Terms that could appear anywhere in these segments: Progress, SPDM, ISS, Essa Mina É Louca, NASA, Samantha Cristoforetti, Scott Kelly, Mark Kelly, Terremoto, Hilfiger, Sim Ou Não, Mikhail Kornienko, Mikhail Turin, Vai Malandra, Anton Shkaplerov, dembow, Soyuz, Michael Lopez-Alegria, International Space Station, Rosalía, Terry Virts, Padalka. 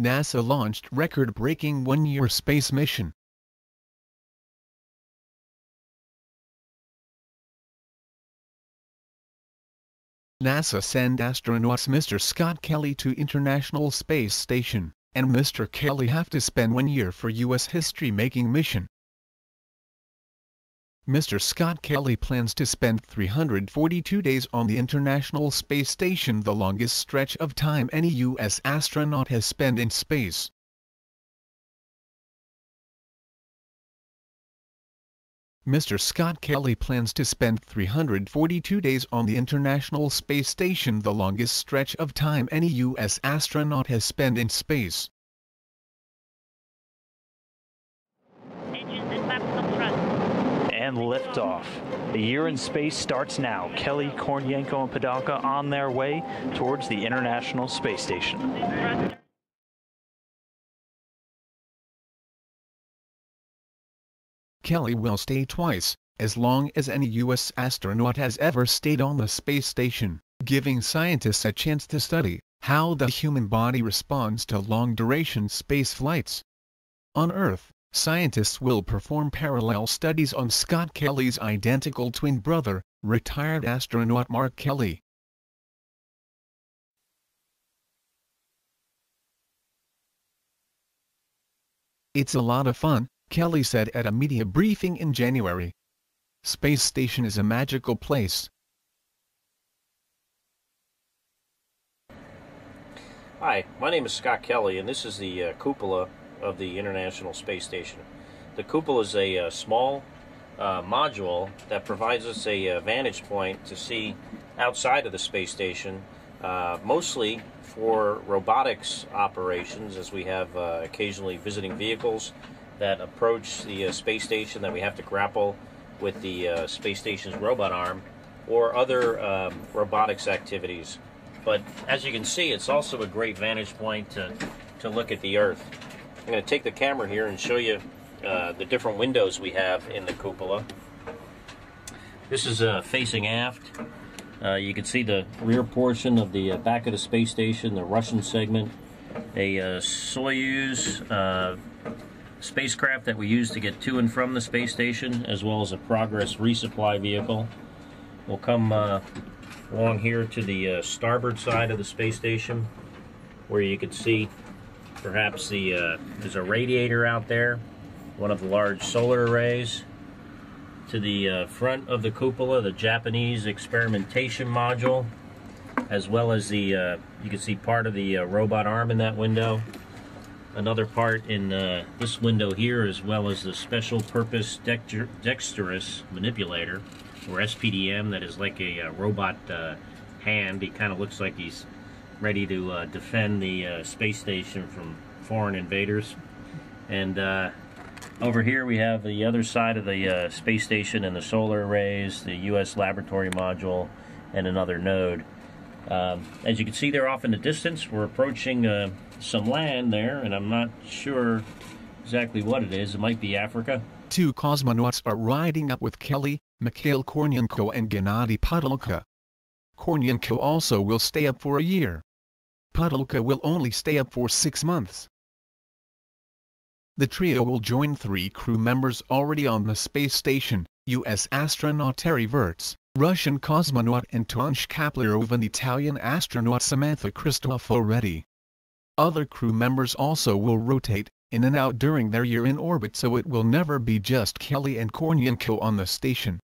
NASA launched record-breaking one-year space mission. NASA sent astronauts Mr. Scott Kelly to International Space Station, and Mr. Kelly have to spend 1 year for U.S. history-making mission. Mr. Scott Kelly plans to spend 342 days on the International Space Station, the longest stretch of time any U.S. astronaut has spent in space. Mr. Scott Kelly plans to spend 342 days on the International Space Station, the longest stretch of time any U.S. astronaut has spent in space. And liftoff. A year in space starts now. Kelly, Kornienko, and Padalka on their way towards the International Space Station. Kelly will stay twice as long as any U.S. astronaut has ever stayed on the space station, giving scientists a chance to study how the human body responds to long-duration space flights. On Earth, scientists will perform parallel studies on Scott Kelly's identical twin brother, retired astronaut Mark Kelly. "It's a lot of fun," Kelly said at a media briefing in January. "Space station is a magical place." Hi, my name is Scott Kelly, and this is the cupola of the International Space Station. The cupola is a small module that provides us a vantage point to see outside of the space station, mostly for robotics operations, as we have occasionally visiting vehicles that approach the space station that we have to grapple with the space station's robot arm or other robotics activities. But as you can see, it's also a great vantage point to look at the Earth. I'm going to take the camera here and show you the different windows we have in the cupola. This is facing aft. You can see the rear portion of the back of the space station, the Russian segment, a Soyuz spacecraft that we use to get to and from the space station, as well as a Progress resupply vehicle. We'll come along here to the starboard side of the space station, where you can see perhaps the there's a radiator out there, one of the large solar arrays. To the front of the cupola, the Japanese experimentation module, as well as the you can see part of the robot arm in that window. Another part in this window here, as well as the Special Purpose Dexterous Manipulator, or SPDM, that is like a robot hand. He kind of looks like he's ready to defend the space station from foreign invaders. And over here we have the other side of the space station and the solar arrays, the U.S. laboratory module, and another node. As you can see there off in the distance, we're approaching some land there, and I'm not sure exactly what it is. It might be Africa. Two cosmonauts are riding up with Kelly, Mikhail Kornienko and Gennady Padalka. Kornienko also will stay up for a year. Padalka will only stay up for 6 months. The trio will join three crew members already on the space station: U.S. astronaut Terry Virts, Russian cosmonaut Anton Shkaplerov, and Italian astronaut Samantha Cristoforetti. Other crew members also will rotate in and out during their year in orbit, so it will never be just Kelly and Kornienko on the station.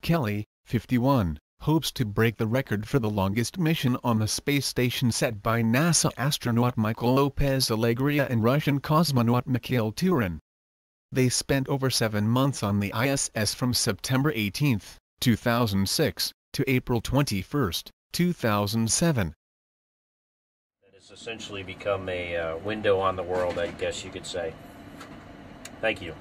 Kelly, 51, hopes to break the record for the longest mission on the space station set by NASA astronaut Michael Lopez-Alegria and Russian cosmonaut Mikhail Turin. They spent over 7 months on the ISS from September 18, 2006, to April 21, 2007. That has essentially become a window on the world, I guess you could say. Thank you.